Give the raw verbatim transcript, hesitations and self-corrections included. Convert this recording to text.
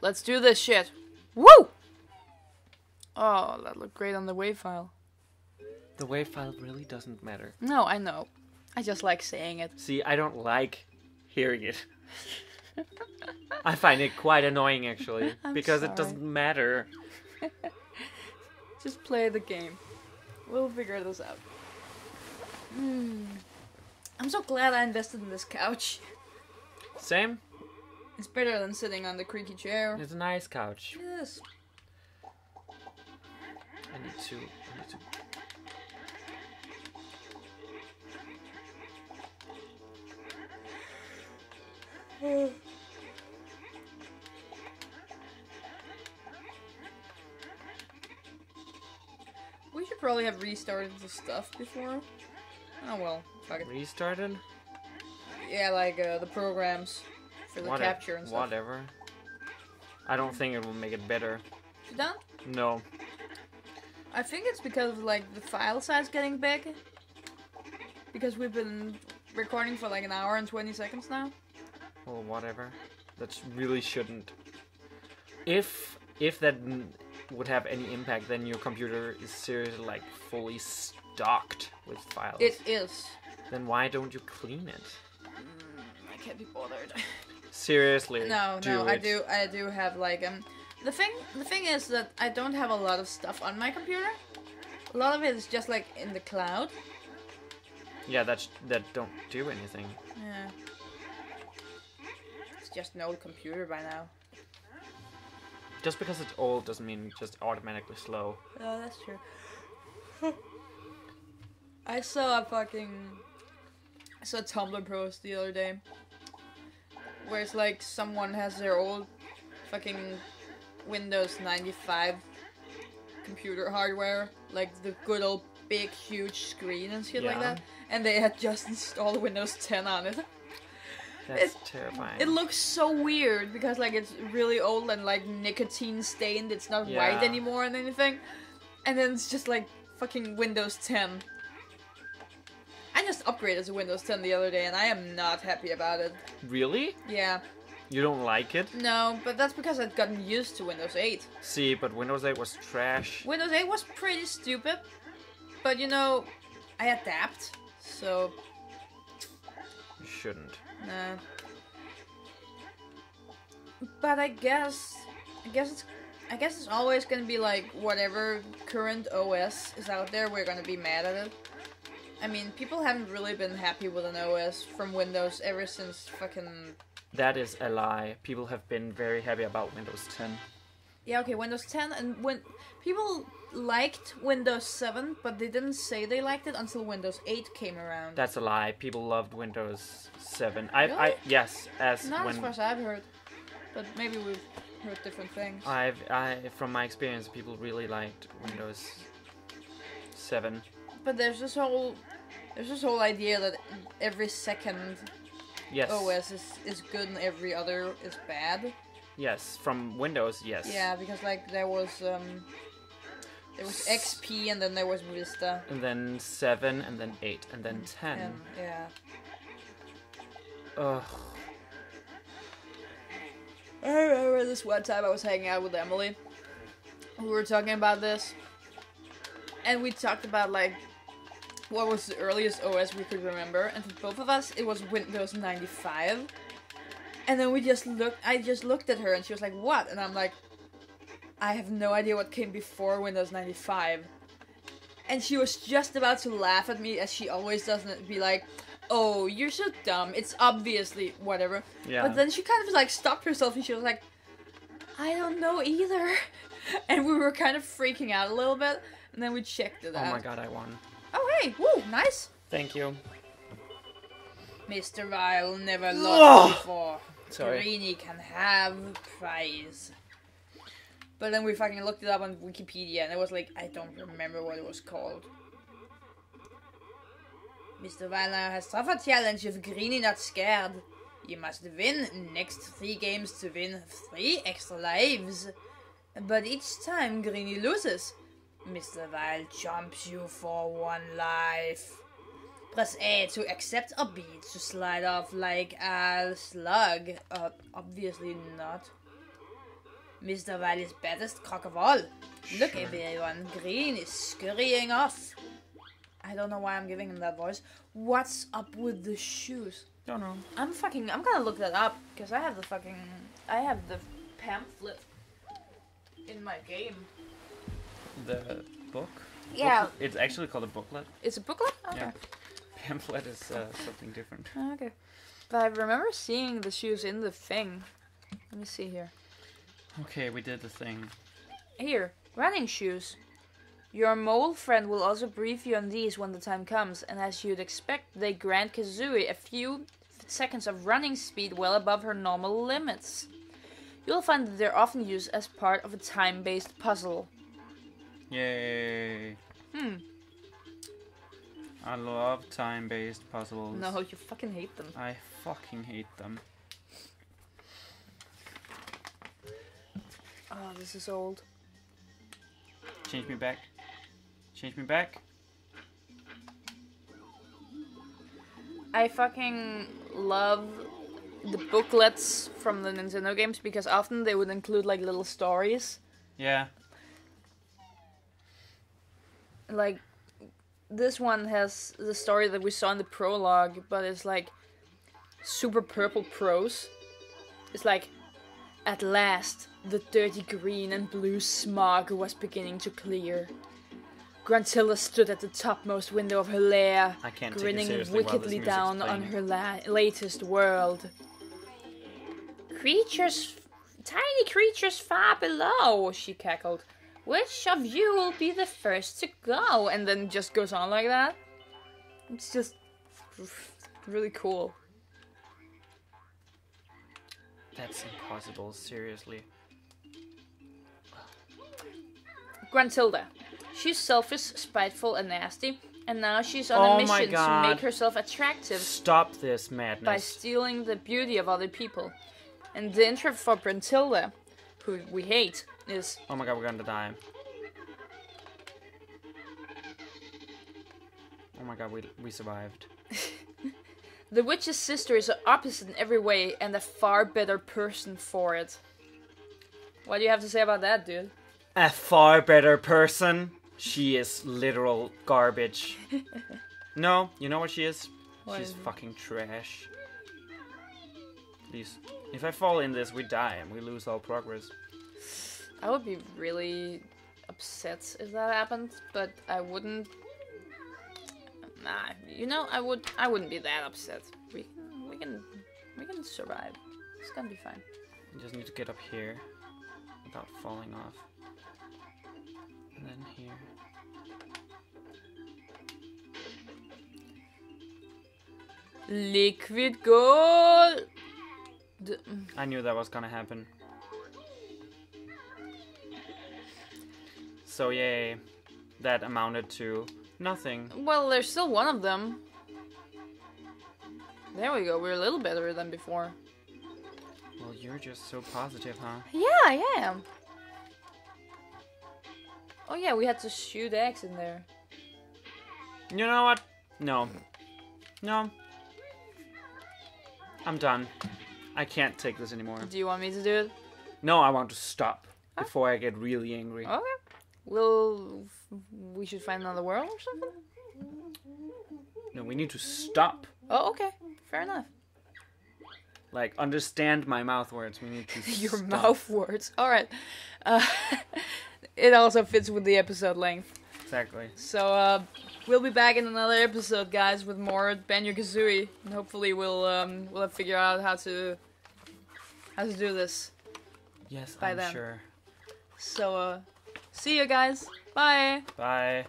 Let's do this shit. Woo! Oh, that looked great on the WAV file. The WAV file really doesn't matter. No, I know. I just like saying it. See, I don't like hearing it. I find it quite annoying, actually, because sorry. It doesn't matter. Just play the game. We'll figure this out. Mm. I'm so glad I invested in this couch. Same. It's better than sitting on the creaky chair. It's a nice couch. Yes. I need to... I need to... Oh. We should probably have restarted the stuff before. Oh well, fuck it. Restarted? Yeah, like uh, the programs for the Whatever. capture and stuff. Whatever. I don't think it will make it better. You don't? No. I think it's because of, like, the file size getting big. Because we've been recording for like an hour and twenty seconds now. Well, whatever. That really shouldn't. If if that n would have any impact, then your computer is seriously like fully stocked with files. It is. Then why don't you clean it? Mm, I can't be bothered. Seriously. No, do no, it. I do. I do have like um. The thing, the thing is that I don't have a lot of stuff on my computer. A lot of it is just like in the cloud. Yeah, that's that don't do anything. Yeah. Just an old computer by now. Just because it's old doesn't mean just automatically slow. Oh, that's true. I saw a fucking... I saw a Tumblr post the other day. Where it's like someone has their old fucking Windows ninety-five computer hardware. Like the good old big huge screen and shit yeah. like that. And they had just installed Windows ten on it. That's it, terrifying. It looks so weird because like it's really old and like nicotine stained. It's not yeah. white anymore and anything. And then it's just like fucking Windows ten. I just upgraded to Windows ten the other day and I am not happy about it. Really? Yeah. You don't like it? No, but that's because I'd gotten used to Windows eight. See, but Windows eight was trash. Windows eight was pretty stupid. But you know, I adapt, so... You shouldn't. Nah. But I guess, I guess it's, I guess it's always gonna be like whatever current O S is out there, we're gonna be mad at it. I mean, people haven't really been happy with an O S from Windows ever since fucking. That is a lie. People have been very happy about Windows ten. Yeah, okay, Windows ten, and when people liked Windows seven, but they didn't say they liked it until Windows eight came around. That's a lie. People loved Windows seven. I, really? I, yes, as not when, as far as I've heard, but maybe we've heard different things. I've, I, from my experience, people really liked Windows seven. But there's this whole, there's this whole idea that every second yes. O S is is good and every other is bad. Yes, from Windows, yes. Yeah, because like there was um, there was X P and then there was Vista. And then seven and then eight and then ten. ten yeah. Ugh. I remember this one time I was hanging out with Emily. We were talking about this. And we talked about like what was the earliest O S we could remember, and for both of us it was Windows ninety-five. And then we just looked, I just looked at her and she was like, what? And I'm like, I have no idea what came before Windows ninety-five. And she was just about to laugh at me, as she always does, and be like, oh, you're so dumb, it's obviously whatever. Yeah. But then she kind of like stopped herself and she was like, I don't know either. And we were kind of freaking out a little bit, and then we checked it out. Oh my god, I won. Oh hey, woo, nice. Thank you. Mister Vile never lost oh! before. Sorry. Greeny can have prize. But then we fucking looked it up on Wikipedia and it was like, I don't remember what it was called. Mister Vile now has tougher challenge if Greeny not scared. You must win next three games to win three extra lives. But each time Greeny loses, Mister Vile jumps you for one life. Press A to accept or B to slide off like a slug. Uh, obviously not. Mister Vile is baddest cock of all. Look, everyone, Green is scurrying off. I don't know why I'm giving him that voice. What's up with the shoes? Don't know. I'm fucking, I'm gonna look that up, because I have the fucking, I have the pamphlet in my game. The book? Yeah. Booklet? It's actually called a booklet. It's a booklet? Okay. Yeah. Pamphlet is uh, something different. Okay. But I remember seeing the shoes in the thing. Let me see here. Okay, we did the thing. Here, running shoes. Your mole friend will also brief you on these when the time comes, and as you'd expect, they grant Kazooie a few seconds of running speed well above her normal limits. You'll find that they're often used as part of a time-based puzzle. Yay. Hmm. I love time-based puzzles. No, you fucking hate them. I fucking hate them. Oh, this is old. Change me back. Change me back. I fucking love the booklets from the Nintendo games because often they would include like little stories. Yeah. Like, this one has the story that we saw in the prologue, but it's like super purple prose. It's like, at last, the dirty green and blue smog was beginning to clear. Gruntilda stood at the topmost window of her lair, I can't grinning wickedly down on her la latest world. Creatures, tiny creatures far below, she cackled. Which of you will be the first to go? And then just goes on like that. It's just really cool. That's impossible, seriously. Gruntilda. She's selfish, spiteful, and nasty, and now she's on oh a mission to make herself attractive. Stop this madness. By stealing the beauty of other people. And the intro for Gruntilda, who we hate, is... Oh my god, we're gonna die. Oh my god, we, we survived. The witch's sister is the opposite in every way, and a far better person for it. What do you have to say about that, dude? A far better person? She is literal garbage. No, you know what she is? What She's is fucking trash. Please. If I fall in this, we die and we lose all progress. I would be really upset if that happened, but I wouldn't... Nah, you know, I would. I wouldn't be that upset. We can, we can, we can survive. It's gonna be fine. You just need to get up here without falling off, and then here. Liquid gold. I knew that was gonna happen. So yay, that amounted to. Nothing. Well, there's still one of them. There we go, we're a little better than before. Well, you're just so positive, huh? Yeah, I am. Oh yeah, we had to shoot eggs in there. You know what? No. No. I'm done. I can't take this anymore. Do you want me to do it? No, I want to stop huh? before I get really angry. Okay. Well, we should find another world or something? No, we need to stop. Oh, okay. Fair enough. Like, understand my mouth words. We need to Your stop. mouth words. All right. Uh, it also fits with the episode length. Exactly. So, uh, we'll be back in another episode, guys, with more Banjo-Kazooie. And hopefully we'll, um, we'll figure out how to, how to do this. Yes, by I'm then. sure. So, uh... see you guys. Bye. Bye.